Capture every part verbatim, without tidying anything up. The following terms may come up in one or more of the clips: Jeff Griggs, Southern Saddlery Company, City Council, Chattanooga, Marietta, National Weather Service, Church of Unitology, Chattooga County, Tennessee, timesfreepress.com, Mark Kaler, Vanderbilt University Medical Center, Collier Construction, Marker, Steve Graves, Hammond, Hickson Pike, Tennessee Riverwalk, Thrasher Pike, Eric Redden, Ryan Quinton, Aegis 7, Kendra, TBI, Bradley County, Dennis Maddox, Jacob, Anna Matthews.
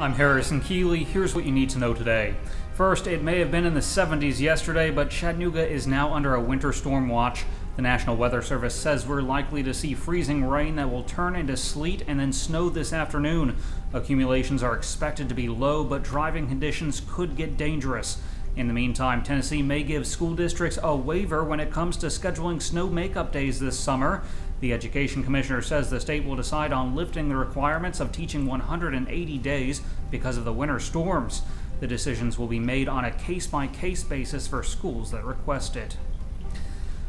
I'm Harrison Keeley. Here's what you need to know today. First, it may have been in the seventies yesterday, but Chattanooga is now under a winter storm watch. The National Weather Service says we're likely to see freezing rain that will turn into sleet and then snow this afternoon. Accumulations are expected to be low, but driving conditions could get dangerous. In the meantime, Tennessee may give school districts a waiver when it comes to scheduling snow makeup days this summer. The Education Commissioner says the state will decide on lifting the requirements of teaching one hundred eighty days because of the winter storms. The decisions will be made on a case-by-case basis for schools that request it.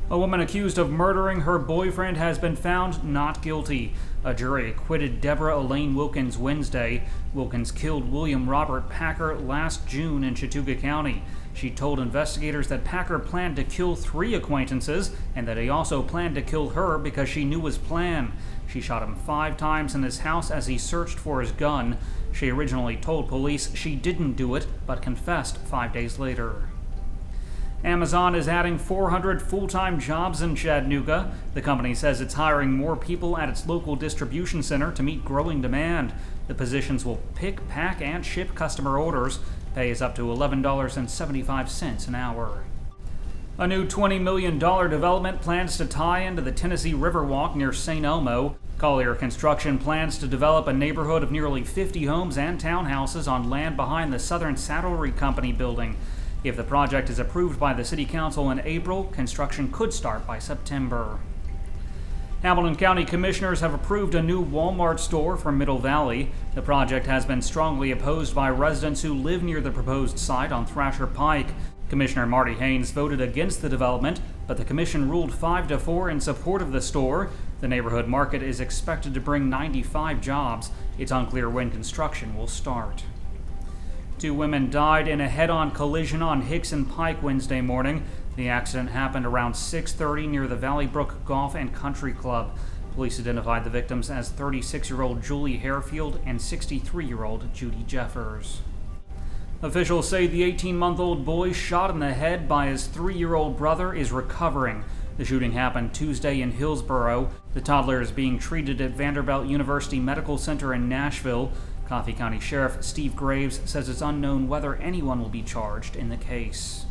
A woman accused of murdering her boyfriend has been found not guilty. A jury acquitted Deborah Elaine Wilkins Wednesday. Wilkins killed William Robert Packer last June in Chattooga County. She told investigators that Packer planned to kill three acquaintances and that he also planned to kill her because she knew his plan. She shot him five times in his house as he searched for his gun. She originally told police she didn't do it, but confessed five days later. Amazon is adding four hundred full-time jobs in Chattanooga. The company says it's hiring more people at its local distribution center to meet growing demand. The positions will pick, pack, and ship customer orders. Pay is up to eleven dollars and seventy-five cents an hour. A new twenty million dollars development plans to tie into the Tennessee Riverwalk near Saint Elmo. Collier Construction plans to develop a neighborhood of nearly fifty homes and townhouses on land behind the Southern Saddlery Company building. If the project is approved by the City Council in April, construction could start by September. Hamilton County Commissioners have approved a new Walmart store for Middle Valley. The project has been strongly opposed by residents who live near the proposed site on Thrasher Pike. Commissioner Marty Haynes voted against the development, but the commission ruled five to four in support of the store. The neighborhood market is expected to bring ninety-five jobs. It's unclear when construction will start. Two women died in a head-on collision on Hickson Pike Wednesday morning. The accident happened around six thirty near the Valley Brook Golf and Country Club. Police identified the victims as thirty-six-year-old Julie Hairfield and sixty-three-year-old Judy Jeffers. Officials say the eighteen-month-old boy shot in the head by his three-year-old brother is recovering. The shooting happened Tuesday in Hillsboro. The toddler is being treated at Vanderbilt University Medical Center in Nashville. Coffee County Sheriff Steve Graves says it's unknown whether anyone will be charged in the case.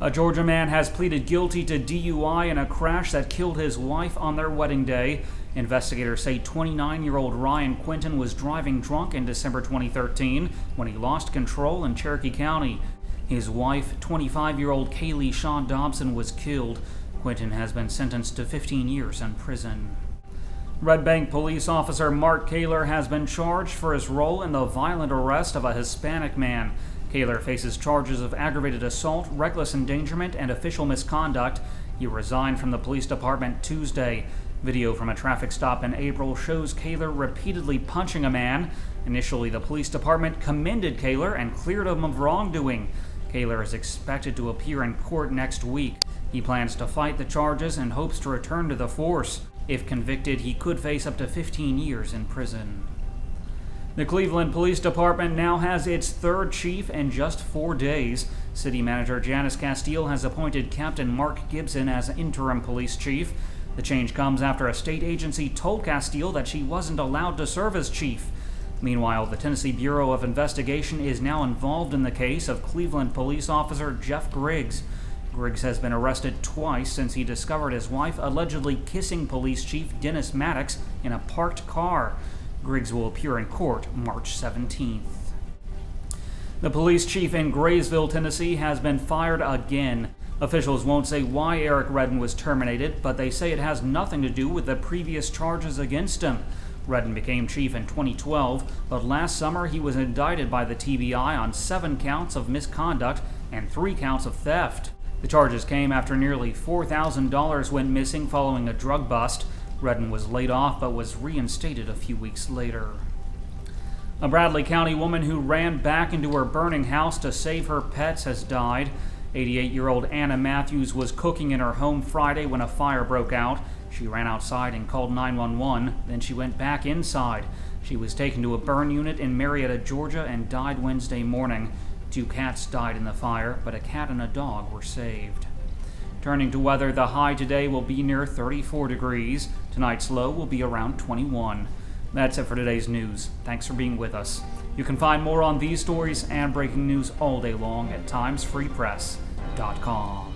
A Georgia man has pleaded guilty to D U I in a crash that killed his wife on their wedding day. Investigators say twenty-nine-year-old Ryan Quinton was driving drunk in December twenty thirteen when he lost control in Cherokee County. His wife, twenty-five-year-old Kaylee Shaw Dobson, was killed. Quinton has been sentenced to fifteen years in prison. Red Bank police officer Mark Kaler has been charged for his role in the violent arrest of a Hispanic man. Kaler faces charges of aggravated assault, reckless endangerment, and official misconduct. He resigned from the police department Tuesday. Video from a traffic stop in April shows Kaler repeatedly punching a man. Initially, the police department commended Kaler and cleared him of wrongdoing. Kaler is expected to appear in court next week. He plans to fight the charges and hopes to return to the force. If convicted, he could face up to fifteen years in prison. The Cleveland Police Department now has its third chief in just four days. City Manager Janice Castile has appointed Captain Mark Gibson as interim police chief. The change comes after a state agency told Castile that she wasn't allowed to serve as chief. Meanwhile, the Tennessee Bureau of Investigation is now involved in the case of Cleveland police officer Jeff Griggs. Griggs has been arrested twice since he discovered his wife allegedly kissing police chief Dennis Maddox in a parked car. Griggs will appear in court March seventeenth. The police chief in Graysville, Tennessee, has been fired again. Officials won't say why Eric Redden was terminated, but they say it has nothing to do with the previous charges against him. Redden became chief in twenty twelve, but last summer he was indicted by the T B I on seven counts of misconduct and three counts of theft. The charges came after nearly four thousand dollars went missing following a drug bust. Redden was laid off but was reinstated a few weeks later. A Bradley County woman who ran back into her burning house to save her pets has died. eighty-eight-year-old Anna Matthews was cooking in her home Friday when a fire broke out. She ran outside and called nine one one, then she went back inside. She was taken to a burn unit in Marietta, Georgia, and died Wednesday morning. Two cats died in the fire, but a cat and a dog were saved. Turning to weather, the high today will be near thirty-four degrees. Tonight's low will be around twenty-one. That's it for today's news. Thanks for being with us. You can find more on these stories and breaking news all day long at times free press dot com.